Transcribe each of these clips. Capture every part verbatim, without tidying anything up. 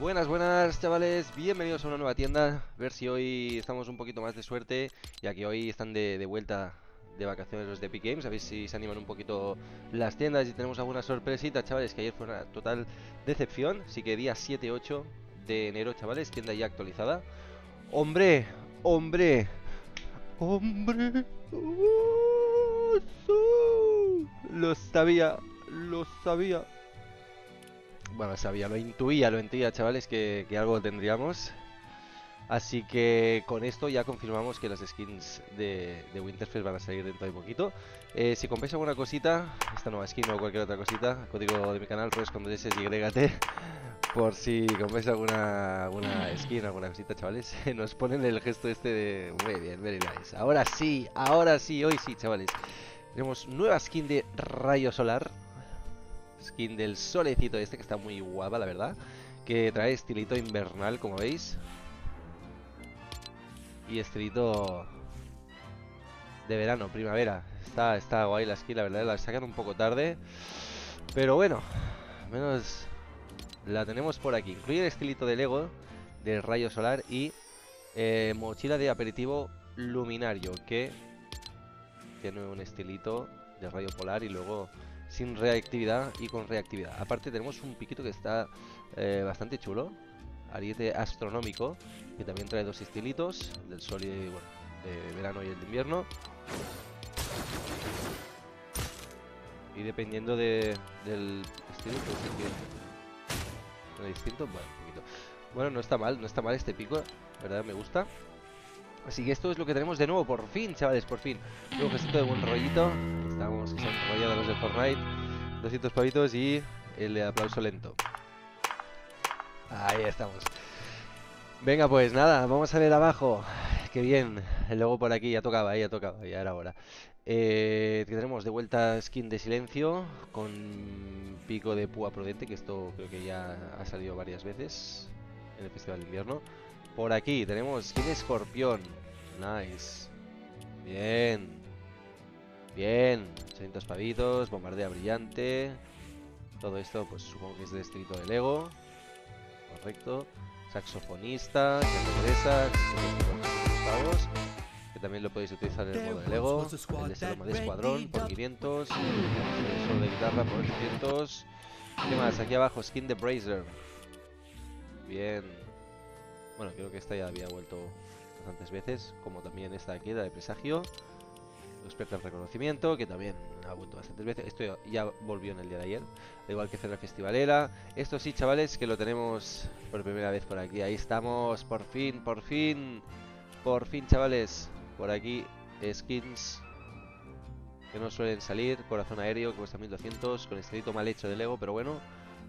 Buenas, buenas chavales, bienvenidos a una nueva tienda. A ver si hoy estamos un poquito más de suerte, ya que hoy están de, de vuelta de vacaciones los de Epic Games. A ver si se animan un poquito las tiendas y tenemos alguna sorpresita, chavales, que ayer fue una total decepción. Así que día siete ocho de enero, chavales, tienda ya actualizada. ¡Hombre! ¡Hombre! ¡Hombre! ¡Oh, sí! Lo sabía, lo sabía. Bueno, sabía, lo intuía, lo intuía, chavales, que, que algo tendríamos. Así que con esto ya confirmamos que las skins de, de Winterfell van a salir dentro de poquito. eh, Si compréis alguna cosita, esta nueva skin o cualquier otra cosita, código de mi canal, Roessyt con dos eses y Y T. Por si compréis alguna, alguna skin, alguna cosita, chavales, nos ponen el gesto este de... Muy bien, very nice. Ahora sí, ahora sí, hoy sí, chavales. Tenemos nueva skin de Rayo Solar, skin del solecito este, que está muy guapa, la verdad, que trae estilito invernal, como veis, y estilito de verano, primavera. Está, está guay la skin, la verdad. La sacan un poco tarde, pero bueno, al menos la tenemos por aquí. Incluye el estilito del Ego, del Rayo Solar, y eh, mochila de aperitivo luminario, que tiene un estilito de rayo polar y luego sin reactividad y con reactividad. Aparte tenemos un piquito que está eh, bastante chulo, Ariete astronómico, que también trae dos estilitos, del sol y de, bueno, de verano y el de invierno. Y dependiendo de, del estilo, pues, distinto, bueno, un poquito. Bueno, no está mal, no está mal este pico, la verdad me gusta. Así que esto es lo que tenemos de nuevo, por fin, chavales, por fin. Un gestito de buen rollito. Estamos, que se han rollado los de Fortnite. doscientos pavitos y el aplauso lento. Ahí estamos. Venga, pues nada, vamos a ver abajo. Qué bien. Luego por aquí ya tocaba, ya tocaba, ya era hora. Eh, tenemos de vuelta skin de silencio con pico de púa prudente, que esto creo que ya ha salido varias veces en el Festival de Invierno. Por aquí tenemos skin de escorpión. Nice. Bien. Bien. ochocientos pavitos. Bombardea brillante. Todo esto, pues supongo que es de distrito del Ego. Correcto. Saxofonista. Que regresa. ochocientos pavos. Que también lo podéis utilizar en el modo del Ego. El de Saloma de Escuadrón por quinientos. El solo de guitarra por ochocientos. ¿Qué más? Aquí abajo, skin de Brazier. Bien. Bueno, creo que esta ya había vuelto bastantes veces, como también esta aquí, la de presagio. Experta en reconocimiento, que también ha vuelto bastantes veces. Esto ya volvió en el día de ayer, al igual que Cena Festivalera. Esto sí, chavales, que lo tenemos por primera vez por aquí. Ahí estamos, por fin, por fin, por fin, chavales. Por aquí, skins que no suelen salir. Corazón aéreo, que cuesta mil doscientos, con estilito mal hecho de Lego, pero bueno.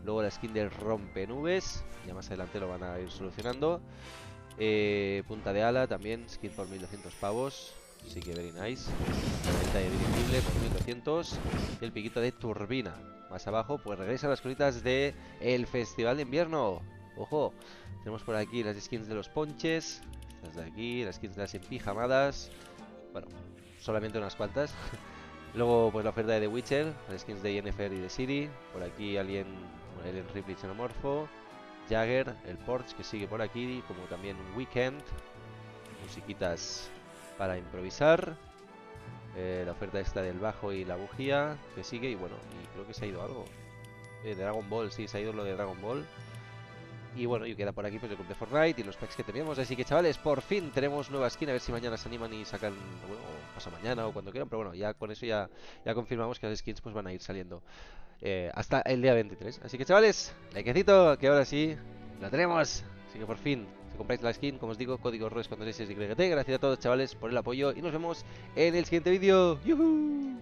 Luego la skin del rompenubes, ya más adelante lo van a ir solucionando. eh, Punta de ala también, skin por mil doscientos pavos. Sí que very nice. Venta de dirigible por mil doscientos. Y el piquito de turbina. Más abajo, pues regresan las colitas de el Festival de Invierno. Ojo, tenemos por aquí las skins de los ponches. Estas de aquí, las skins de las empijamadas. Bueno, solamente unas cuantas. Luego pues la oferta de The Witcher, las skins de Yennefer y de Ciri. Por aquí Alien... Alien Ripley, Xenomorfo, Jagger, el Porsche, que sigue por aquí, como también Weekend, musiquitas para improvisar, eh, la oferta esta del bajo y la bujía, que sigue, y bueno, y creo que se ha ido algo, eh, Dragon Ball, sí, se ha ido lo de Dragon Ball, y bueno, y queda por aquí pues el club de Fortnite y los packs que teníamos, así que chavales, por fin tenemos nueva skin, a ver si mañana se animan y sacan, bueno, o pasa mañana o cuando quieran, pero bueno, ya con eso ya, ya confirmamos que las skins pues van a ir saliendo. Eh, hasta el día veintitrés. Así que chavales, likecito, que ahora sí lo tenemos. Así que por fin, si compráis la skin, como os digo, código Roessyt con dos eses y Y T. Gracias a todos, chavales, por el apoyo y nos vemos en el siguiente vídeo. ¡Yuhu!